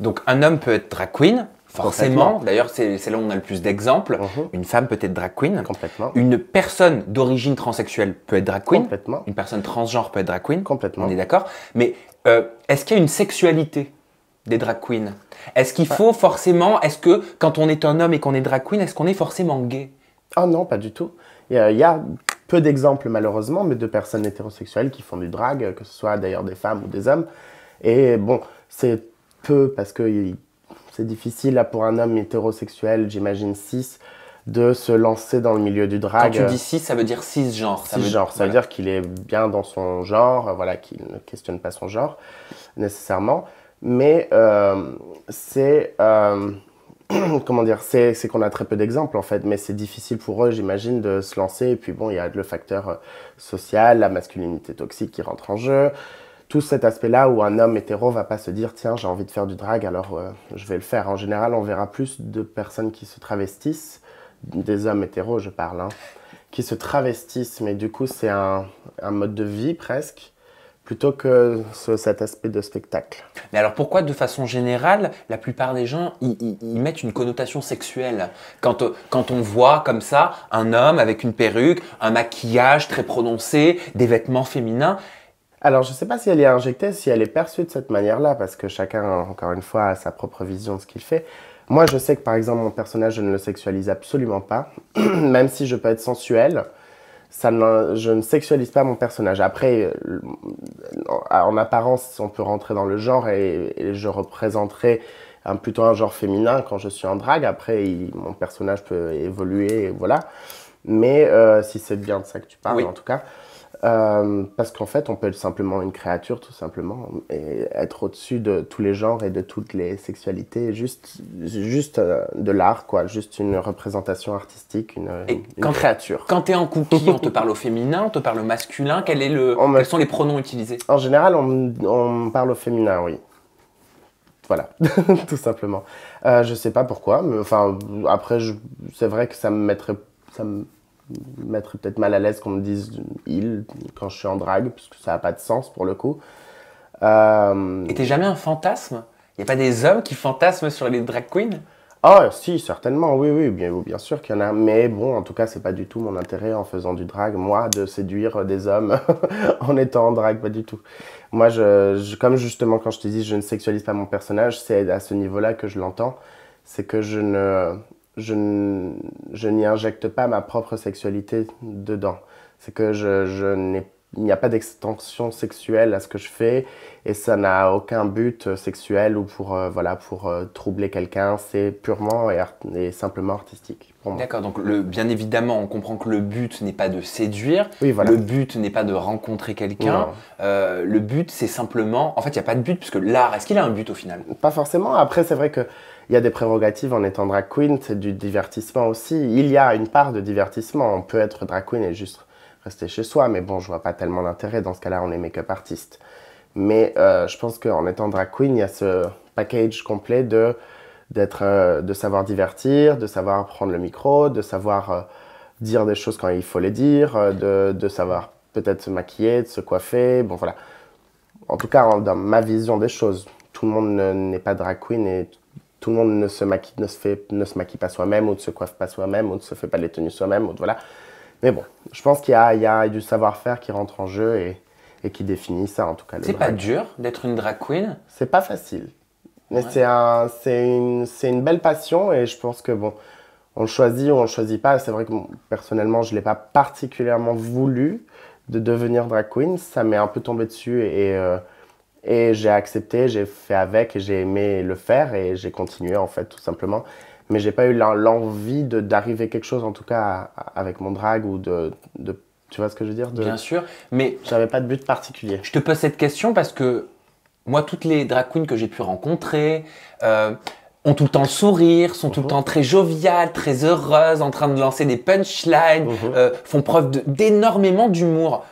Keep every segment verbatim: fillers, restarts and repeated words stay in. Donc un homme peut être drag queen, forcément. D'ailleurs, c'est là où on a le plus d'exemples. Mmh. Une femme peut être drag queen. Complètement. Une personne d'origine transsexuelle peut être drag queen. Complètement. Une personne transgenre peut être drag queen. Complètement. On est d'accord. Mais euh, est-ce qu'il y a une sexualité des drag queens? Est-ce qu'il faut forcément... Est-ce que quand on est un homme et qu'on est drag queen, est-ce qu'on est forcément gay? Ah non, pas du tout. Il y a... Il y a... peu d'exemples malheureusement, mais de personnes hétérosexuelles qui font du drag, que ce soit d'ailleurs des femmes ou des hommes. Et bon, c'est peu parce que c'est difficile là, pour un homme hétérosexuel, j'imagine cis, de se lancer dans le milieu du drag. Quand tu dis cis, ça veut dire cisgenre. Cisgenre, ça veut, voilà. veut dire qu'il est bien dans son genre, voilà, qu'il ne questionne pas son genre nécessairement. Mais euh, c'est... Euh, comment dire, c'est qu'on a très peu d'exemples en fait, mais c'est difficile pour eux, j'imagine, de se lancer. Et puis bon, il y a le facteur social, la masculinité toxique qui rentre en jeu. Tout cet aspect-là où un homme hétéro va pas se dire « Tiens, j'ai envie de faire du drag, alors euh, je vais le faire ». En général, on verra plus de personnes qui se travestissent, des hommes hétéros je parle, hein, qui se travestissent, mais du coup c'est un, un mode de vie presque, plutôt que ce, cet aspect de spectacle. Mais alors pourquoi, de façon générale, la plupart des gens ils mettent une connotation sexuelle quand, quand on voit comme ça un homme avec une perruque, un maquillage très prononcé, des vêtements féminins? Alors je ne sais pas si elle est injectée, si elle est perçue de cette manière-là, parce que chacun, encore une fois, a sa propre vision de ce qu'il fait. Moi je sais que par exemple mon personnage, je ne le sexualise absolument pas, même si je peux être sensuel. Ça ne, je ne sexualise pas mon personnage. Après, en apparence, on peut rentrer dans le genre et, et je représenterai un, plutôt un genre féminin quand je suis en drague. Après, il, mon personnage peut évoluer, voilà. Mais euh, si c'est bien de ça que tu parles, oui. En tout cas. Euh, parce qu'en fait, on peut être simplement une créature, tout simplement, et être au-dessus de tous les genres et de toutes les sexualités, juste, juste euh, de l'art, quoi, juste une représentation artistique, une, et une quand créature. Quand tu es en cookie, on te parle au féminin, on te parle au masculin, quel est le, me... quels sont les pronoms utilisés? En général, on, on parle au féminin, oui. Voilà, tout simplement. Euh, je sais pas pourquoi, mais enfin, après, je... c'est vrai que ça me mettrait... Ça me... mettre peut-être mal à l'aise qu'on me dise « il » quand je suis en drague, parce que ça n'a pas de sens pour le coup. Euh... Et t'es jamais un fantasme? Il n'y a pas des hommes qui fantasment sur les drag queens? Ah si, certainement, oui, oui, bien, bien sûr qu'il y en a. Mais bon, en tout cas, c'est pas du tout mon intérêt en faisant du drag, moi, de séduire des hommes en étant en drague, pas du tout. Moi, je, je, comme justement quand je te dis « je ne sexualise pas mon personnage », c'est à ce niveau-là que je l'entends, c'est que je ne... je n'y injecte pas ma propre sexualité dedans. C'est que je, je n'ai, il n'y a pas d'extension sexuelle à ce que je fais et ça n'a aucun but sexuel ou pour, euh, voilà, pour euh, troubler quelqu'un. C'est purement et, art, et simplement artistique. D'accord, donc le, bien évidemment, on comprend que le but n'est pas de séduire, oui, voilà. Le but n'est pas de rencontrer quelqu'un, euh, le but c'est simplement... En fait, il n'y a pas de but, puisque l'art, est-ce qu'il a un but au final? Pas forcément, après c'est vrai que il y a des prérogatives en étant drag queen, c'est du divertissement aussi. Il y a une part de divertissement, on peut être drag queen et juste rester chez soi, mais bon, je vois pas tellement l'intérêt, dans ce cas-là, on est make-up artiste. Mais euh, je pense qu'en étant drag queen, il y a ce package complet de, d'être, euh, de savoir divertir, de savoir prendre le micro, de savoir euh, dire des choses quand il faut les dire, euh, de, de savoir peut-être se maquiller, de se coiffer, bon voilà. En tout cas, dans ma vision des choses, tout le monde n'est pas drag queen et... tout le monde ne se maquille, ne se fait, ne se maquille pas soi-même, ou ne se coiffe pas soi-même, ou ne se fait pas les tenues soi-même, ou de, voilà. Mais bon, je pense qu'il y, y a du savoir-faire qui rentre en jeu et, et qui définit ça, en tout cas. C'est pas dur d'être une drag queen? C'est pas facile. Mais ouais. c'est un, c'est une, c'est une belle passion et je pense que bon, on le choisit ou on le choisit pas. C'est vrai que bon, personnellement, je l'ai pas particulièrement voulu de devenir drag queen. Ça m'est un peu tombé dessus et... et euh, Et j'ai accepté, j'ai fait avec, et j'ai aimé le faire et j'ai continué en fait tout simplement. Mais j'ai pas eu l'envie d'arriver quelque chose en tout cas à, à, avec mon drag ou de, de... Tu vois ce que je veux dire de... Bien sûr, mais... J'avais pas de but particulier. Je te pose cette question parce que moi, toutes les drag queens que j'ai pu rencontrer... Euh... ont tout le temps le sourire, sont tout le temps très joviales, très heureuses, en train de lancer des punchlines, mm-hmm. euh, font preuve d'énormément d'humour.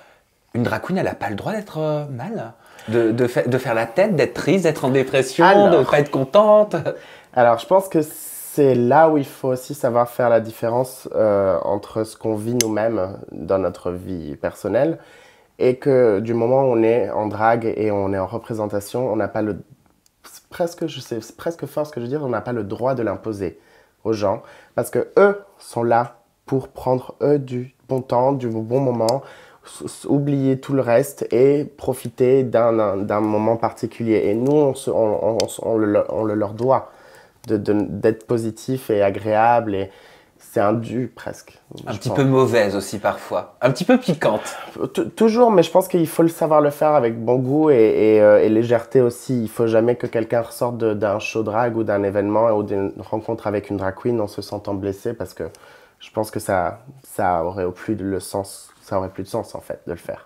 Une drag queen, elle n'a pas le droit d'être euh, mal, de, de, fa de faire la tête, d'être triste, d'être en dépression, alors, de ne pas être contente. Alors, je pense que c'est là où il faut aussi savoir faire la différence euh, entre ce qu'on vit nous-mêmes dans notre vie personnelle et que du moment où on est en drague et on est en représentation, on n'a pas le presque, je sais presque fort ce que je veux dire, on n'a pas le droit de l'imposer aux gens parce que eux sont là pour prendre eux du bon temps, du bon moment, oublier tout le reste et profiter d'un moment particulier. Et nous, on, se, on, on, on, le, on le leur doit d'être de, de, positif et agréable et c'est un dû presque. Un petit peu mauvaise aussi parfois, un petit peu piquante. T Toujours, mais je pense qu'il faut le savoir le faire avec bon goût et, et, euh, et légèreté aussi. Il ne faut jamais que quelqu'un ressorte d'un show drag ou d'un événement ou d'une rencontre avec une drag queen en se sentant blessé parce que je pense que ça, ça aurait plus de le sens, ça aurait plus de sens en fait de le faire.